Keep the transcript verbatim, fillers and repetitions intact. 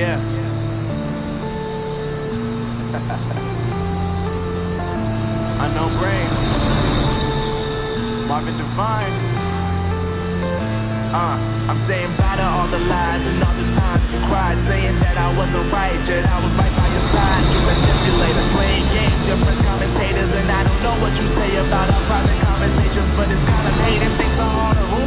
Yeah. Unknown brain. Marvin Divine. Uh, I'm saying bye to all the lies and all the times you cried, saying that I wasn't right, yet I was right by your side. You manipulator, playing games, your friends commentators, and I don't know what you say about our private conversations, but it's kind of hating, thanks to all the rules.